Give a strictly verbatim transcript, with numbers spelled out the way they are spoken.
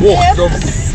Łoch,